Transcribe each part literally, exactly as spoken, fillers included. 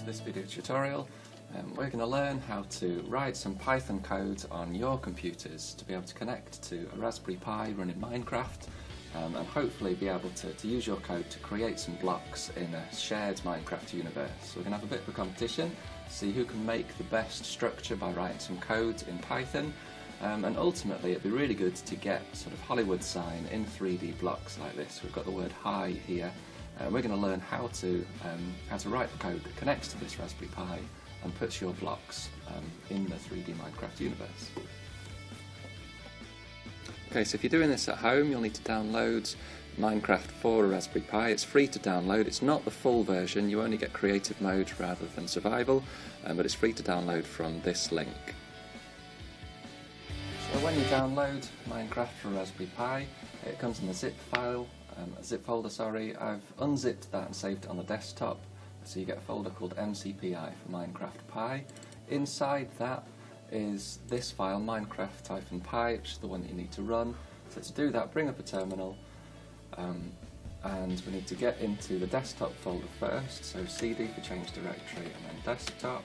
to this video tutorial. Um, we're going to learn how to write some Python code on your computers to be able to connect to a Raspberry Pi running Minecraft um, and hopefully be able to, to use your code to create some blocks in a shared Minecraft universe. So we're going to have a bit of a competition, see who can make the best structure by writing some code in Python. Um, and ultimately it'd be really good to get sort of Hollywood sign in three D blocks like this. We've got the word hi here, and we're going to learn how to um, how to write the code that connects to this Raspberry Pi and puts your blocks um, in the three D Minecraft universe. Okay, so if you're doing this at home, you'll need to download Minecraft for a Raspberry Pi. It's free to download. It's not the full version. You only get creative mode rather than survival, um, but it's free to download from this link. When you download Minecraft for Raspberry Pi, it comes in a zip file, um, a zip folder. Sorry, I've unzipped that and saved it on the desktop. So you get a folder called M C P I for Minecraft-pi. Inside that is this file, Minecraft-pi, which is the one that you need to run. So to do that, bring up a terminal, um, and we need to get into the desktop folder first. So C D for change directory, and then desktop.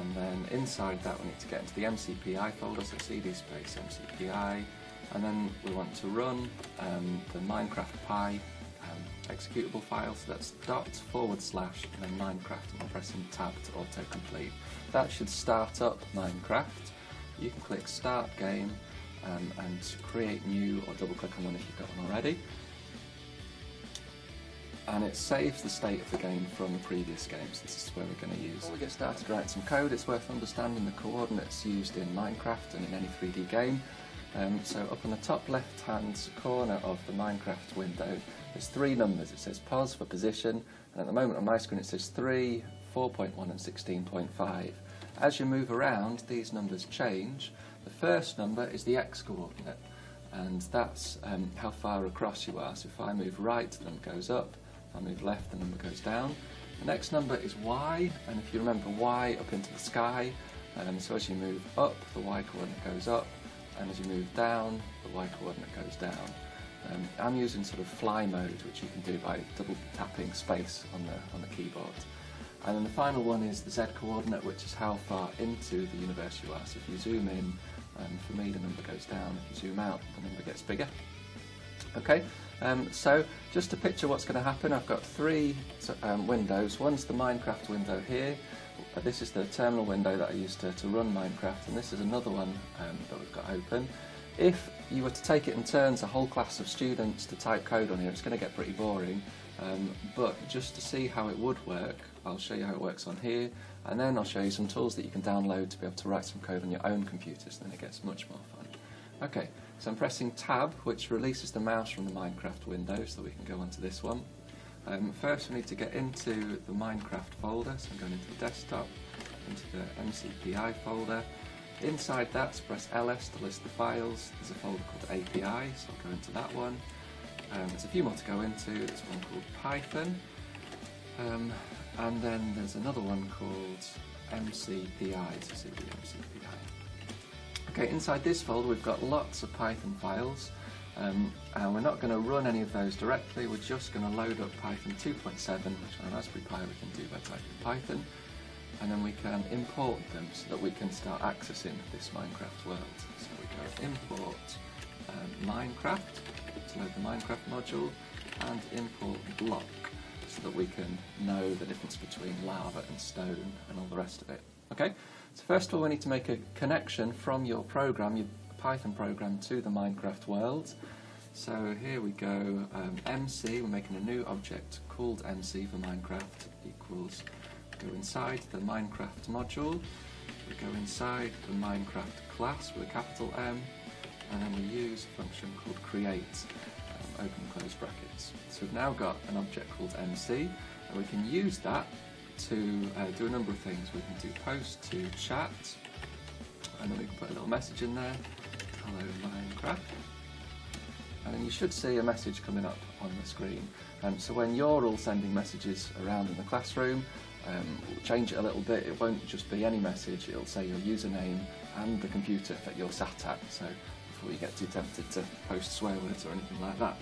And then inside that we need to get into the M C P I folder, so cd space M C P I, and then we want to run um, the Minecraft-pi um, executable file, so that's dot forward slash and then Minecraft, and I'm pressing tab to autocomplete. That should start up Minecraft. You can click start game um, and create new, or double click on one if you've got one already. And it saves the state of the game from the previous game, so this is where we're going to use. Before we get started writing some code, it's worth understanding the coordinates used in Minecraft and in any three D game. Um, so up on the top left hand corner of the Minecraft window, there's three numbers. It says pos for position, and at the moment on my screen it says three, four point one and sixteen point five. As you move around, these numbers change. The first number is the x coordinate, and that's um, how far across you are. So if I move right, the number goes up. I move left, the number goes down. The next number is Y, and if you remember Y, up into the sky, um, so as you move up, the Y coordinate goes up, and as you move down, the Y coordinate goes down. Um, I'm using sort of fly mode, which you can do by double tapping space on the, on the keyboard. And then the final one is the Z coordinate, which is how far into the universe you are. So if you zoom in, um, for me the number goes down, if you zoom out, the number gets bigger. Okay, um, so just to picture what's going to happen, I've got three um, windows. One's the Minecraft window here, this is the terminal window that I used to, to run Minecraft, and this is another one um, that we've got open. If you were to take it in turns, a whole class of students to type code on here, it's going to get pretty boring, um, but just to see how it would work, I'll show you how it works on here, and then I'll show you some tools that you can download to be able to write some code on your own computers, then it gets much more fun. Okay, so I'm pressing tab, which releases the mouse from the Minecraft window so that we can go onto this one. Um, first we need to get into the Minecraft folder, so I'm going into the desktop, into the M C P I folder. Inside that, press L S to list the files. There's a folder called A P I, so I'll go into that one. Um, there's a few more to go into. There's one called Python, um, and then there's another one called M C P I, so cd M C P I. Okay, inside this folder we've got lots of Python files, um, and we're not going to run any of those directly, we're just going to load up Python two point seven, which on a Raspberry Pi we can do by typing Python, and then we can import them so that we can start accessing this Minecraft world. So we go import um, Minecraft, to load the Minecraft module, and import block, so that we can know the difference between lava and stone and all the rest of it. Okay, so first of all we need to make a connection from your program, your Python program, to the Minecraft world. So here we go, um, M C, we're making a new object called M C for Minecraft, equals, go inside the Minecraft module, we go inside the Minecraft class with a capital M, and then we use a function called create, um, open and close brackets. So we've now got an object called M C, and we can use that to uh, do a number of things. We can do post to chat, and then we can put a little message in there, hello Minecraft, and then you should see a message coming up on the screen. Um, so when you're all sending messages around in the classroom, um, we'll change it a little bit, it won't just be any message, it'll say your username and the computer that you're sat at, so before you get too tempted to post swear words or anything like that.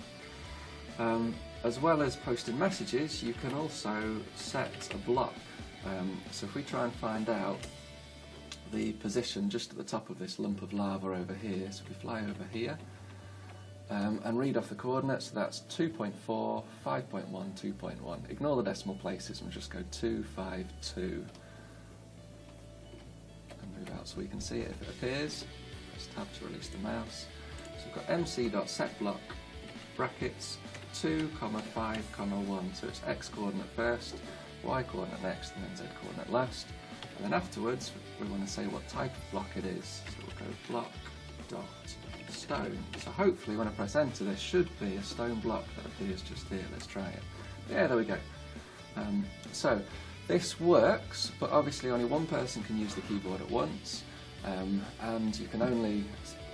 Um, As well as posting messages, you can also set a block Um, so if we try and find out the position just at the top of this lump of lava over here, so if we fly over here um, and read off the coordinates, so that's two point four, five point one, two point one. Ignore the decimal places and just go two, five, two. And move out so we can see it if it appears. Press tab to release the mouse. So we've got mc.setBlock brackets two, five, one. So it's x coordinate first, y coordinate next, and then z coordinate last. And then afterwards, we want to say what type of block it is. So we'll go block dot stone. So hopefully, when I press enter, there should be a stone block that appears just here. Let's try it. Yeah, there we go. Um, so this works, but obviously only one person can use the keyboard at once, um, and you can only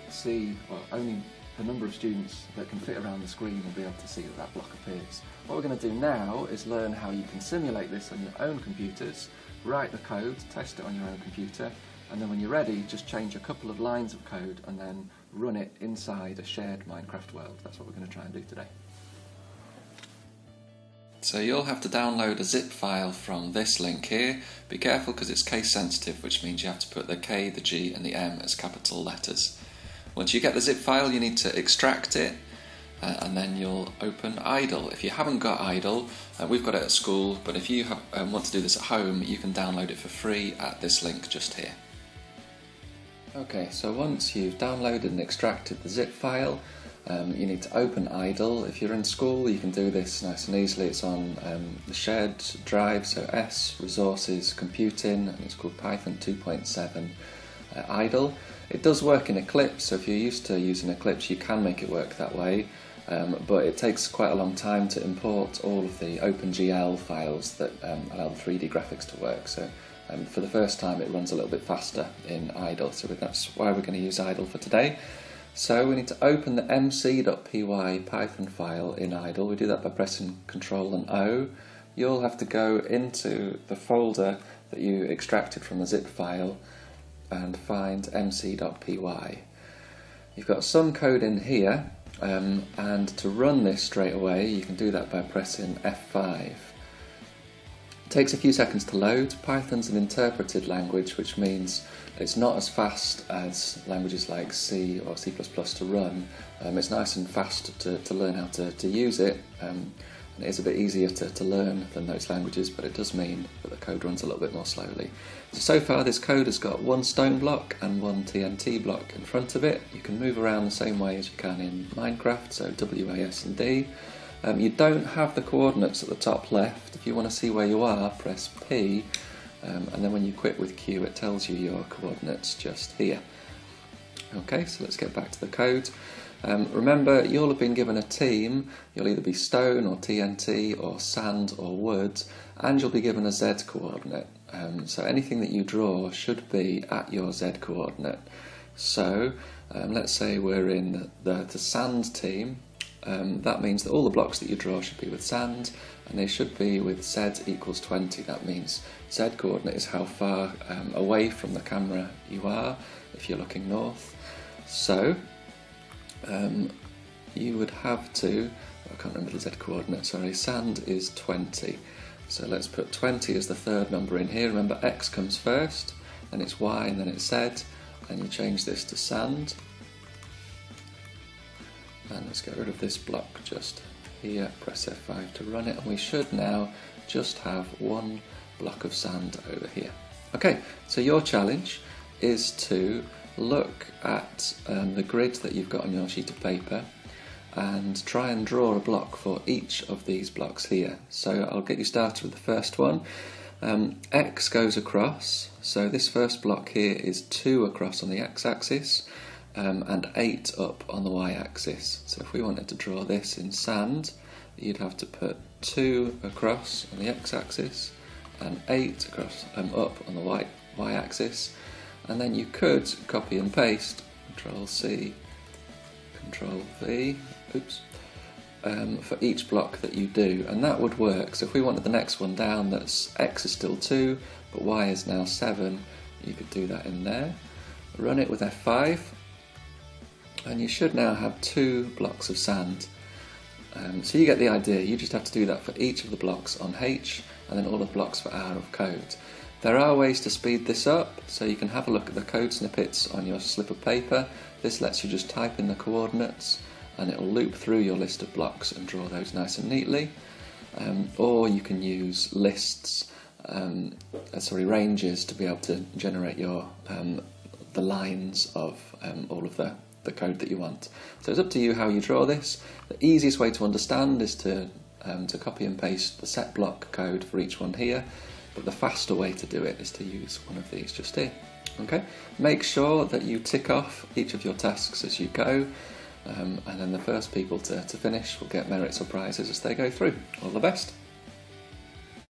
see well, only the number of students that can fit around the screen will be able to see that that block appears. What we're going to do now is learn how you can simulate this on your own computers, write the code, test it on your own computer, and then when you're ready, just change a couple of lines of code and then run it inside a shared Minecraft world. That's what we're going to try and do today. So you'll have to download a zip file from this link here. Be careful because it's case sensitive, which means you have to put the K, the G and the M as capital letters. Once you get the zip file, you need to extract it, uh, and then you'll open IDLE. If you haven't got IDLE, uh, we've got it at school, but if you have, um, want to do this at home, you can download it for free at this link just here. Okay, so once you've downloaded and extracted the zip file, um, you need to open IDLE. If you're in school, you can do this nice and easily. It's on um, the shared drive, so S, resources, computing, and it's called Python two point seven. Uh, IDLE. It does work in Eclipse, so if you're used to using Eclipse you can make it work that way, um, but it takes quite a long time to import all of the OpenGL files that um, allow the three D graphics to work, so um, for the first time it runs a little bit faster in IDLE, so that's why we're going to use IDLE for today. So we need to open the mc.py Python file in IDLE. We do that by pressing Ctrl and O. You'll have to go into the folder that you extracted from the zip file and find mc.py. You've got some code in here, um, and to run this straight away you can do that by pressing F five. It takes a few seconds to load. Python's an interpreted language, which means it's not as fast as languages like C or C plus plus to run. Um, it's nice and fast to, to learn how to, to use it, um, and it is a bit easier to, to learn than those languages, but it does mean that the code runs a little bit more slowly. So, so far this code has got one stone block and one T N T block in front of it. You can move around the same way as you can in Minecraft, so W, A, S and D. Um, you don't have the coordinates at the top left. If you want to see where you are, press P, um, and then when you quit with Q it tells you your coordinates just here. Okay, so let's get back to the code. Um, remember, you'll have been given a team. You'll either be stone or T N T or sand or wood, and you'll be given a Z coordinate. Um, so anything that you draw should be at your Z coordinate. So um, let's say we're in the, the sand team. Um, that means that all the blocks that you draw should be with sand, and they should be with Z equals twenty. That means Z coordinate is how far um, away from the camera you are if you're looking north. So Um, you would have to, I can't remember the Z coordinate, sorry, sand is twenty. So let's put twenty as the third number in here. Remember, X comes first, then it's Y, and then it's Z, and you change this to sand. And let's get rid of this block just here, press F five to run it, and we should now just have one block of sand over here. Okay, so your challenge is to look at um, the grid that you've got on your sheet of paper and try and draw a block for each of these blocks here. So I'll get you started with the first one. Um, X goes across, so this first block here is two across on the x-axis um, and eight up on the y-axis. So if we wanted to draw this in sand, you'd have to put two across on the x-axis and eight across um, up on the y y-axis. And then you could copy and paste, Control C, Control V, oops, um, for each block that you do, and that would work. So if we wanted the next one down, that's X is still two, but Y is now seven, you could do that in there. Run it with F five, and you should now have two blocks of sand. Um, so you get the idea. You just have to do that for each of the blocks on H, and then all the blocks for R of code. There are ways to speed this up, so you can have a look at the code snippets on your slip of paper. This lets you just type in the coordinates and it will loop through your list of blocks and draw those nice and neatly. Um, or you can use lists, um, sorry, ranges to be able to generate your um, the lines of um, all of the the code that you want. So it's up to you how you draw this. The easiest way to understand is to um, to copy and paste the set block code for each one here, but the faster way to do it is to use one of these just here. Okay, make sure that you tick off each of your tasks as you go, um, and then the first people to, to finish will get merits or prizes as they go through. All the best.